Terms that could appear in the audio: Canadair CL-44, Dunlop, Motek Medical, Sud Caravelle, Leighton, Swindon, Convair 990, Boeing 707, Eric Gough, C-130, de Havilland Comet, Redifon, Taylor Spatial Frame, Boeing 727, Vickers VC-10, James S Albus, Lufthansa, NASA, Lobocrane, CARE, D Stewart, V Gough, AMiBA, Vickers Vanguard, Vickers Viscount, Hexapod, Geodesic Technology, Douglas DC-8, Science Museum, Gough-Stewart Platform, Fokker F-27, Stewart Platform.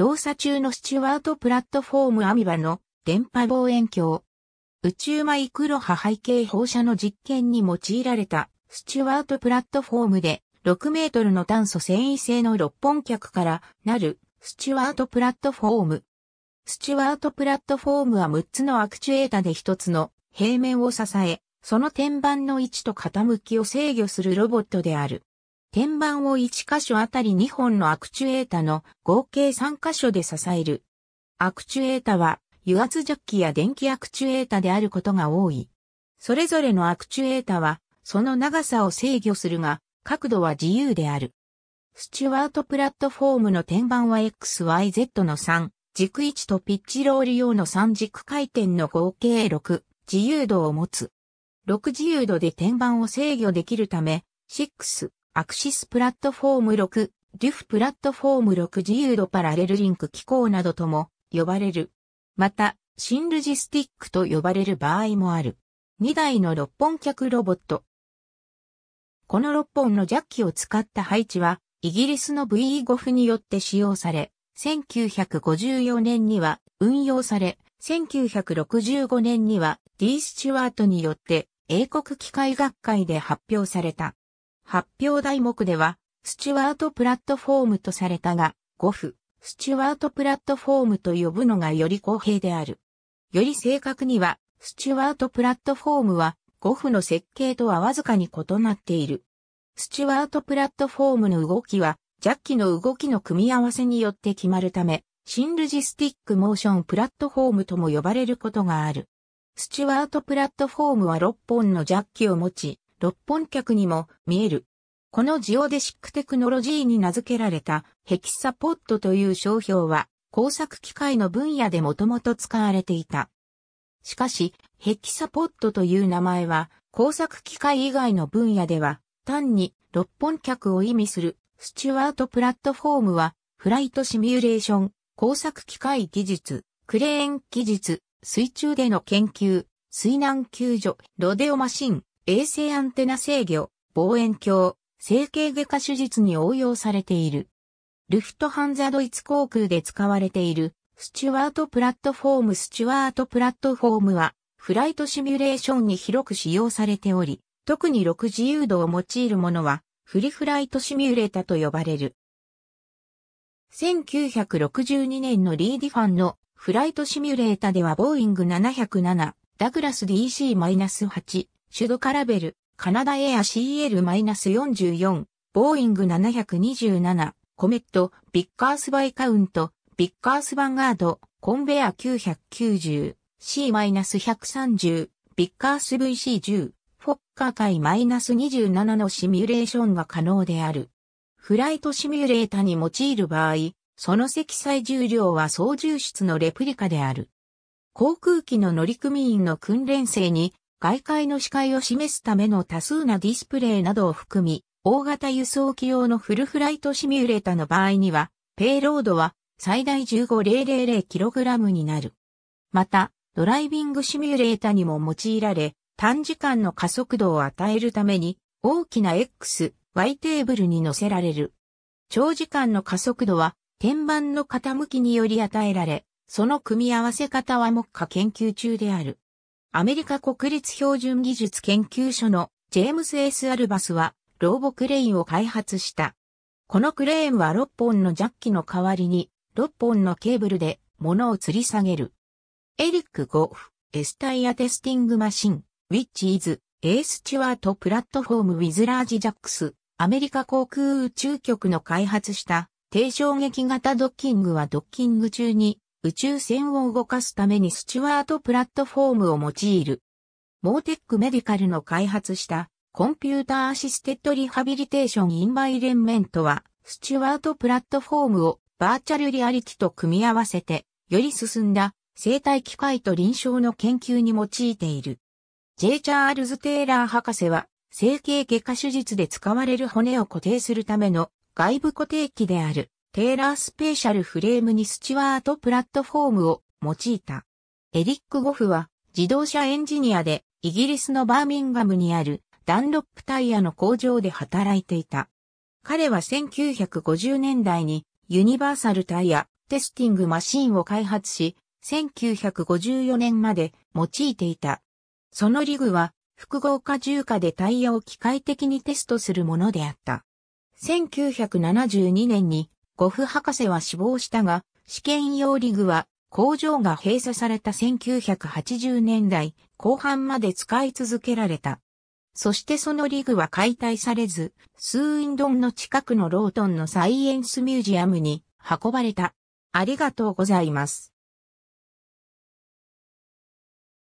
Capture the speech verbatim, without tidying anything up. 動作中のスチュワートプラットフォームAMiBAの電波望遠鏡。宇宙マイクロ波背景放射の実験に用いられたスチュワートプラットフォームでろくメートルの炭素繊維製の六本脚からなるスチュワートプラットフォーム。スチュワートプラットフォームはむっつのアクチュエータでひとつの平面を支え、その天板の位置と傾きを制御するロボットである。天板をいっかしょあたりにほんのアクチュエータの合計さんかしょで支える。アクチュエータは油圧ジャッキや電気アクチュエータであることが多い。それぞれのアクチュエータはその長さを制御するが、角度は自由である。スチュワートプラットフォームの天板は エックスワイゼット のさん。軸位置とピッチロール用のさん軸回転の合計ろく自由度を持つ。ろく自由度で天板を制御できるため、ろくアクシスプラットフォームろく、デュフプラットフォームろく自由度パラレルリンク機構などとも呼ばれる。また、シンルジスティックと呼ばれる場合もある。にだいの六本脚ロボット。このろっぽんのジャッキを使った配置は、イギリスの ブイゴフ によって使用され、せんきゅうひゃくごじゅうよねんには運用され、せんきゅうひゃくろくじゅうごねんには ディー スチュワートによって英国機械学会で発表された。発表題目では、スチュワートプラットフォームとされたが、ゴフ、スチュワートプラットフォームと呼ぶのがより公平である。より正確には、スチュワートプラットフォームは、ゴフの設計とはわずかに異なっている。スチュワートプラットフォームの動きは、ジャッキの動きの組み合わせによって決まるため、シンルジスティックモーションプラットフォームとも呼ばれることがある。スチュワートプラットフォームはろっぽんのジャッキを持ち、ろっぽんきゃくにも見える。このジオデシックテクノロジーに名付けられたヘキサポッドという商標は工作機械の分野でもともと使われていた。しかし、ヘキサポッドという名前は工作機械以外の分野では単にろっぽんきゃくを意味する。スチュワートプラットフォームは、フライトシミュレーション、工作機械技術、クレーン技術、水中での研究、水難救助、ロデオマシン、衛星アンテナ制御、望遠鏡、整形外科手術に応用されている。ルフトハンザドイツ航空で使われている、スチュワートプラットフォームスチュワートプラットフォームは、フライトシミュレーションに広く使用されており、特にろく自由度を用いるものは、フリフライトシミュレータと呼ばれる。せんきゅうひゃくろくじゅうにねんのRedifonのフライトシミュレータではボーイングななひゃくなな、ダグラス ディーシーはち、シュドカラベル、カナダエア シーエルよんじゅうよん、ボーイングななひゃくにじゅうなな、コメット、ビッカースバイカウント、ビッカースヴァンガード、コンベアきゅうひゃくきゅうじゅう、シーひゃくさんじゅう、ビッカース ブイシーじゅう、フォッカー界 マイナスにじゅうなな のシミュレーションが可能である。フライトシミュレータに用いる場合、その積載重量は操縦室のレプリカである。航空機の乗組員の訓練生に外界の視界を示すための多数なディスプレイなどを含み、大型輸送機用のフルフライトシミュレータの場合には、ペイロードは最大 じゅうごせんキログラム になる。また、ドライビングシミュレータにも用いられ、短時間の加速度を与えるために大きな X、Y テーブルに乗せられる。長時間の加速度は天板の傾きにより与えられ、その組み合わせ方は目下研究中である。アメリカ国立標準技術研究所のジェームス エス アルバスはローボクレーンを開発した。このクレーンはろっぽんのジャッキの代わりにろっぽんのケーブルで物を吊り下げる。エリック・ゴフ、エスタイアテスティングマシン。Which is a Stewart Platform with Large Jacks アメリカ航空宇宙局の開発した低衝撃型ドッキングはドッキング中に宇宙船を動かすためにスチュワートプラットフォームを用いる。Motek Medical の開発したコンピューターアシステッドリハビリテーションインバイレンメントはスチュワートプラットフォームをバーチャルリアリティと組み合わせてより進んだ生体機械と臨床の研究に用いている。J. チャールズ・テイラー博士は、整形外科手術で使われる骨を固定するための外部固定器である、テイラースペーシャルフレームにスチュワートプラットフォームを用いた。エリック・ゴフは、自動車エンジニアで、イギリスのバーミンガムにあるダンロップタイヤの工場で働いていた。彼はせんきゅうひゃくごじゅうねんだいに、ユニバーサルタイヤ、テスティングマシンを開発し、せんきゅうひゃくごじゅうよねんまで用いていた。そのリグは複合荷重下でタイヤを機械的にテストするものであった。せんきゅうひゃくななじゅうにねんにゴフ博士は死亡したが、試験用リグは工場が閉鎖されたせんきゅうひゃくはちじゅうねんだいこうはんまで使い続けられた。そしてそのリグは解体されず、スーインドンの近くのロートンのサイエンスミュージアムに運ばれた。ありがとうございます。